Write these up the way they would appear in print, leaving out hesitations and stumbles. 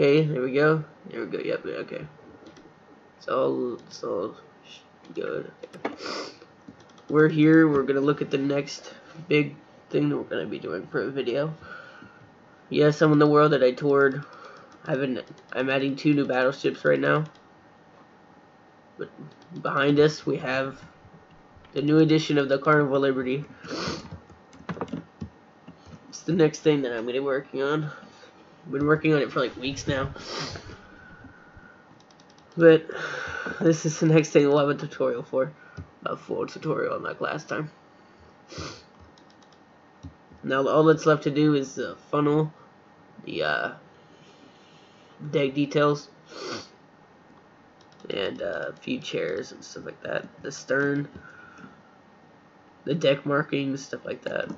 Okay, there we go. There we go. Yep. Okay. It's all good. We're here. We're gonna look at the next big thing that we're gonna be doing for a video. Yes, I'm in the world that I toured. I'm adding 2 new battleships right now. But behind us we have the new edition of the Carnival Liberty. It's the next thing that I'm gonna be working on. I've been working on it for like weeks now. But this is the next thing we'll have a tutorial for. A full tutorial, like last time. Now all that's left to do is the funnel, the deck details, and a few chairs and stuff like that. The stern, the deck markings, stuff like that.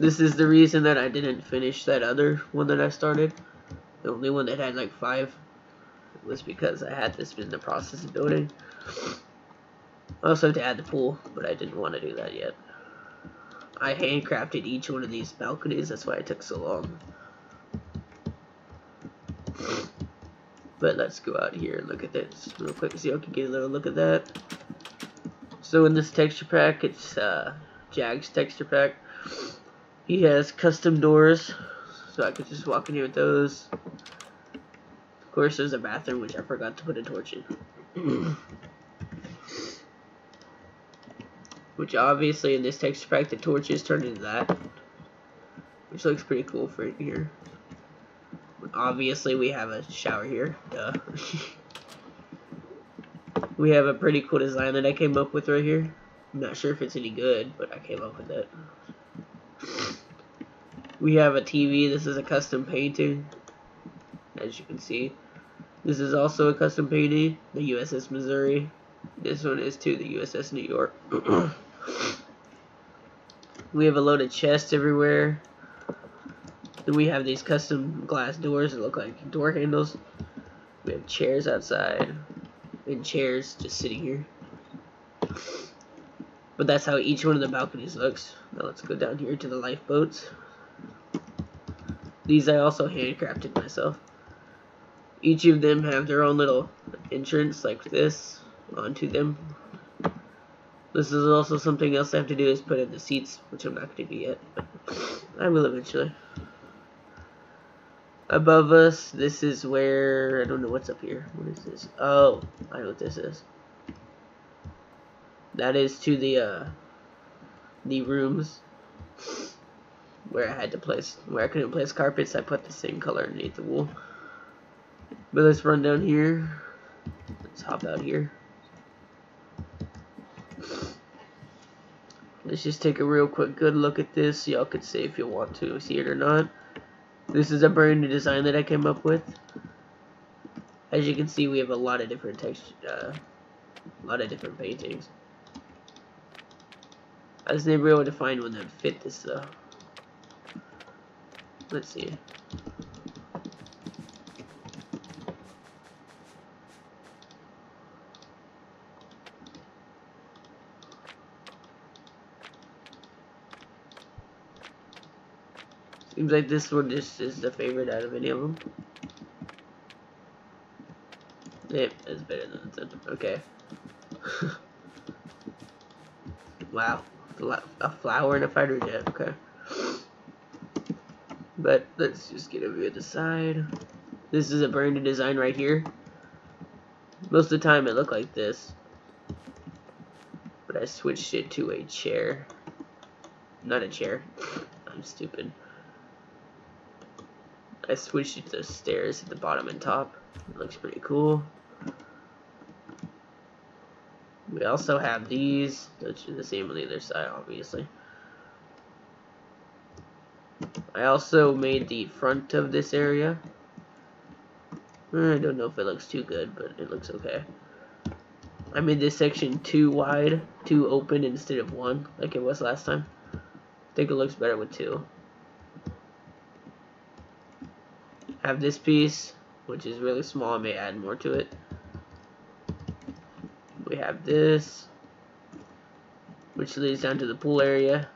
This is the reason that I didn't finish that other one that I started. The only one that had like 5 was because I had this in the process of building. I also have to add the pool, but I didn't want to do that yet. I handcrafted each one of these balconies, that's why it took so long. But let's go out here and look at this real quick, see if I can get a little look at that. So in this texture pack, it's Jag's texture pack. He has custom doors, so I could just walk in here with those. Of course, there's a bathroom, which I forgot to put a torch in. Which, obviously, in this texture pack, the torch is turned into that. Which looks pretty cool for in here. But obviously, we have a shower here. Duh. We have a pretty cool design that I came up with right here. I'm not sure if it's any good, but I came up with it. We have a TV. This is a custom painting, as you can see. This is also a custom painting, the USS Missouri. This one is to the USS New York. We have a load of chests everywhere. Then we have these custom glass doors that look like door handles. We have chairs outside, and chairs just sitting here. But that's how each one of the balconies looks. Now let's go down here to the lifeboats. These I also handcrafted myself. Each of them have their own little entrance like this onto them. This is also something else I have to do is put in the seats, which I'm not going to do yet, but I will eventually. Above us, this is where, I don't know what's up here. What is this? Oh, I know what this is. That is to the rooms. Where I had to place, where I couldn't place carpets, I put the same color underneath the wool. But let's run down here. Let's hop out here. Let's just take a real quick good look at this. Y'all could say if you want to see it or not. This is a brand new design that I came up with. As you can see, we have a lot of different textures, a lot of different paintings. I was never able to find one that fit this though. Let's see. Seems like this one just is the favorite out of any of them. Yep, that's better than that. Okay. Wow, a flower and a fighter jet. Okay. But let's just get over to the side. This is a brand new design right here. Most of the time it looked like this, but I switched it to a chair. Not a chair. I'm stupid. I switched it to the stairs at the bottom and top. It looks pretty cool. We also have these, which are the same on the other side, obviously. I also made the front of this area. I don't know if it looks too good, but it looks okay. I made this section too wide, too open instead of 1, like it was last time. I think it looks better with 2. I have this piece, which is really small. I may add more to it. We have this, which leads down to the pool area.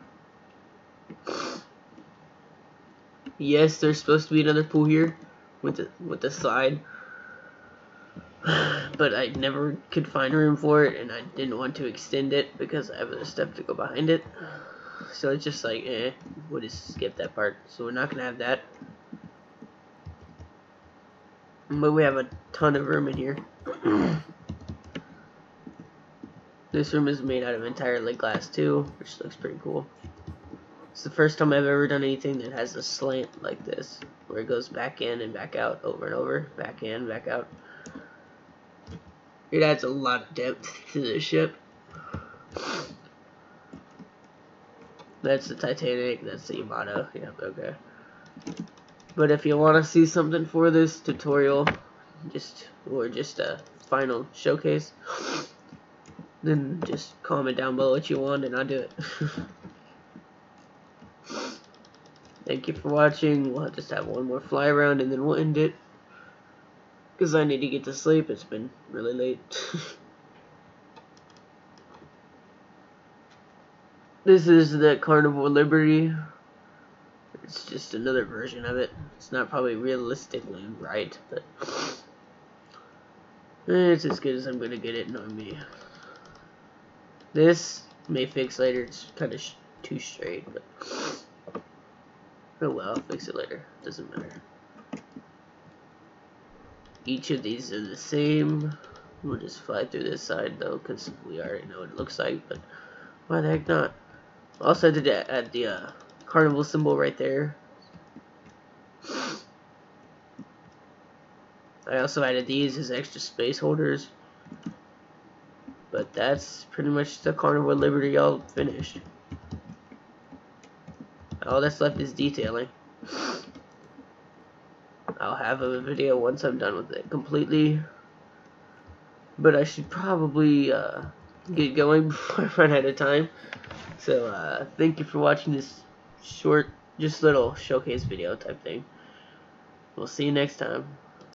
Yes, there's supposed to be another pool here with the slide, but I never could find room for it, and I didn't want to extend it because I have a step to go behind it. So it's just like, eh, we'll just skip that part. So we're not gonna have that. But we have a ton of room in here. This room is made out of entirely glass too, which looks pretty cool. It's the first time I've ever done anything that has a slant like this, where it goes back in and back out, over and over, back in, back out. It adds a lot of depth to the ship. That's the Titanic, that's the Yamato, yeah, okay. But if you want to see something for this tutorial, or just a final showcase, then just comment down below what you want and I'll do it. Thank you for watching. We'll just have one more fly around and then we'll end it, because I need to get to sleep. It's been really late. This is the Carnival Liberty. It's just another version of it. It's not probably realistically right, but it's as good as I'm gonna get it, knowing me. This may fix later. It's kind of too straight, but oh well, I'll fix it later. Doesn't matter. Each of these are the same. We'll just fly through this side though, because we already know what it looks like. But why the heck not? Also, I did add the Carnival symbol right there. I also added these as extra space holders. But that's pretty much the Carnival Liberty all finished. All that's left is detailing. I'll have a video once I'm done with it completely. But I should probably get going before I run out of time. So thank you for watching this short, just little showcase video type thing. We'll see you next time.